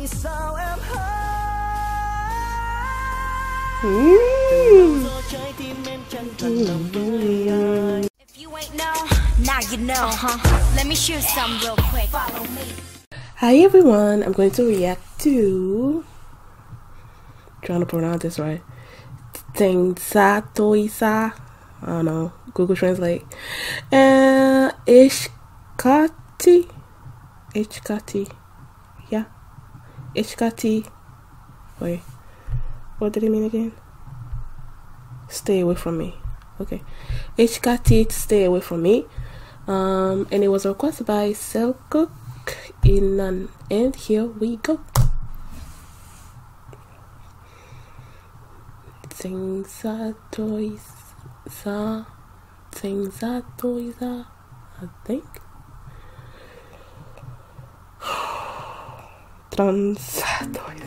vì sao em hỡi. Hi everyone, I'm going to react to, trying to pronounce this right, Tránh Xa Tôi Ra, I don't know, Google Translate, and HKT, yeah, HKT, wait, what did it mean again? Stay away from me. Okay, HKT, stay away from me. And it was requested by Selcook in Nun, and here we go. Tránh xa tôi ra, tránh xa tôi ra, I think. Tránh xa tôi ra.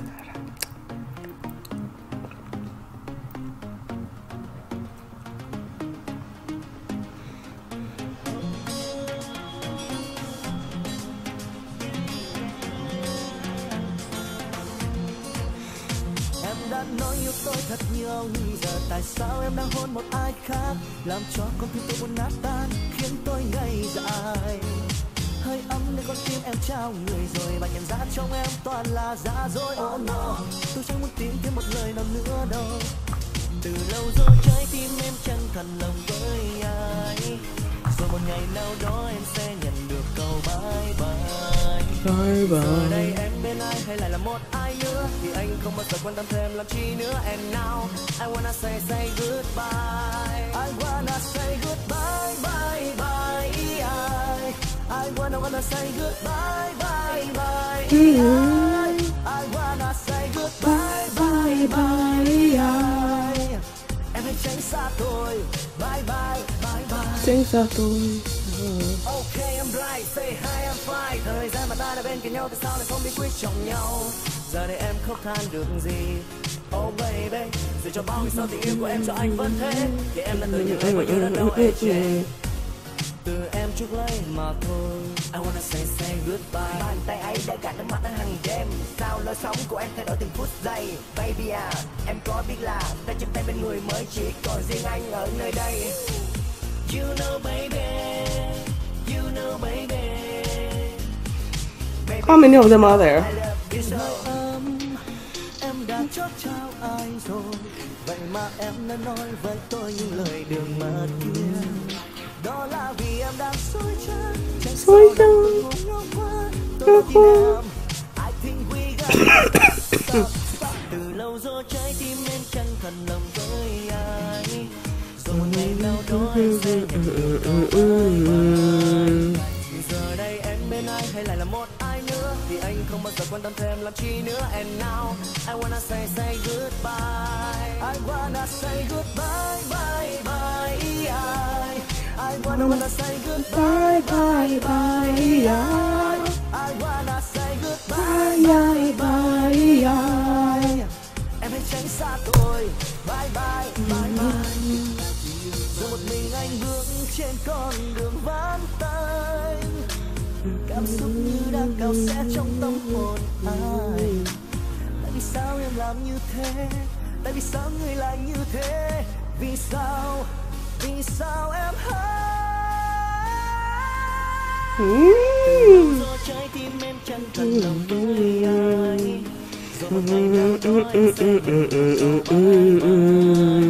Nói yêu tôi thật nhiều nhưng giờ tại sao em đang hôn một ai khác, làm cho con tim tôi buồn nát tan, khiến tôi ngây dại. Hơi ấm nên con tim em trao người rồi, và cảm giác trong em toàn là giả dối. Oh no, tôi chẳng muốn tìm thêm một lời nào nữa đâu. Từ lâu rồi trái tim em chẳng thật lòng với ai, rồi một ngày nào đó em sẽ nhận được câu bye bye. Bye bye. Hay lại là một ai nữa thì anh không bao giờ quan tâm thêm làm chi nữa. And now I wanna say goodbye, I wanna say goodbye bye bye, I wanna say goodbye bye bye, I wanna say goodbye bye bye, em hãy tránh xa tôi, bye bye bye bye, tránh xa tôi. Okay, I'm right, say hi, I'm fine. Thời gian mà ta đã bên cạnh nhau, tại sao lại không biết quyết chồng nhau? Giờ đây em khóc than được gì? Oh baby, dù cho bao ngày sau tình yêu của em cho anh vẫn thế, thì em đã tự nhận thấy mọi thứ đã đâu em chê. Từ em chuốc lấy mà thôi. I wanna say goodbye. Bàn tay ấy đã gạt nước mắt anh hàng đêm. Sao lối sống của em thay đổi từng phút giây? Baby à, em có biết là ta chia tay bên người mới chỉ còn riêng anh ở nơi đây. You know baby. How many of them are there? Em đã chót trao ai rồi, vậy mà em đã nói với tôi những lời đường mật kia. Đó là vì em đang dối chân, tôi đi làm. I think we got it. Từ lâu rồi trái tim em chẳng thật lòng với ai, rồi một ngày nào đó em sẽ nhận được câu bye bye. Giờ đây em bên ai hay lại là một ai nữa thì anh không bao giờ quan tâm thêm làm chi nữa. And now I wanna say goodbye, I wanna say goodbye bye bye, I wanna say goodbye bye bye, I wanna say goodbye bye bye, em hãy tránh xa tôi bye bye bye bye. Giờ một mình anh bước trên con đường vắng tay, cảm xúc như đang cao sẽ trong tâm hồn ai. Tại vì sao em làm như thế, tại vì sao người lại như thế, vì sao em hỡi. Từ trái tim em chẳng thật lòng với ai, rồi một ngày nào đó em sẽ nhận được câu bye bye.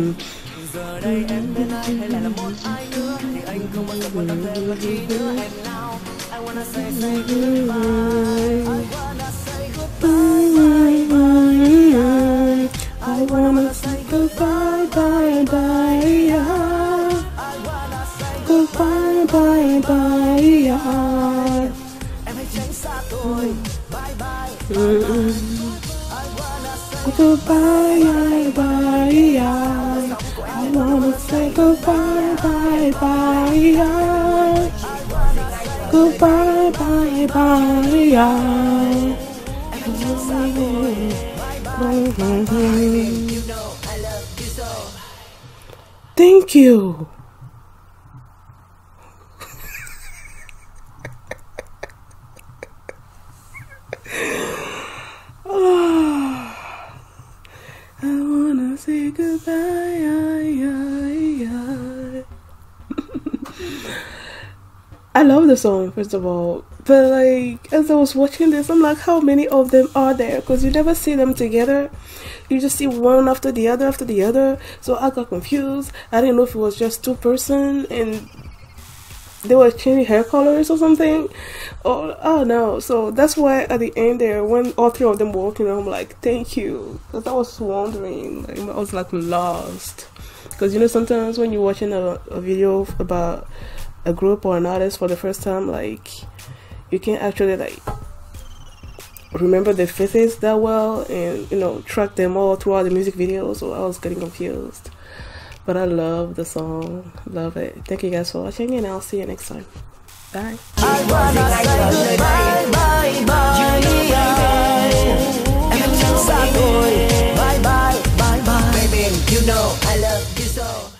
Giờ đây em bên ai hay lại là một ai nữa thì anh không bao giờ quan tâm thêm làm chi nữa. And now I wanna say goodbye, I wanna say goodbye bye bye, I wanna say goodbye bye bye, I wanna say goodbye bye bye, em hãy tránh xa tôi bye bye, I wanna say goodbye bye bye, I wanna say goodbye bye bye, goodbye bye bye, thank you. say goodbye. I love the song, first of all, but like, as I was watching this, I'm like, how many of them are there? Because you never see them together. You just see one after the other after the other. So I got confused. I didn't know if it was just two person and they were changing hair colors or something. Or oh no. So that's why at the end there, when all three of them were walking, I'm like, thank you, because I was wondering. Like, I was like lost, because you know sometimes when you're watching a video about a group or an artist for the first time, like you can't actually like remember their faces that well and, you know, track them all throughout the music video. So I was getting confused, but I love the song, love it. Thank you guys for watching, and I'll see you next time. Bye. Baby, you know I love you so.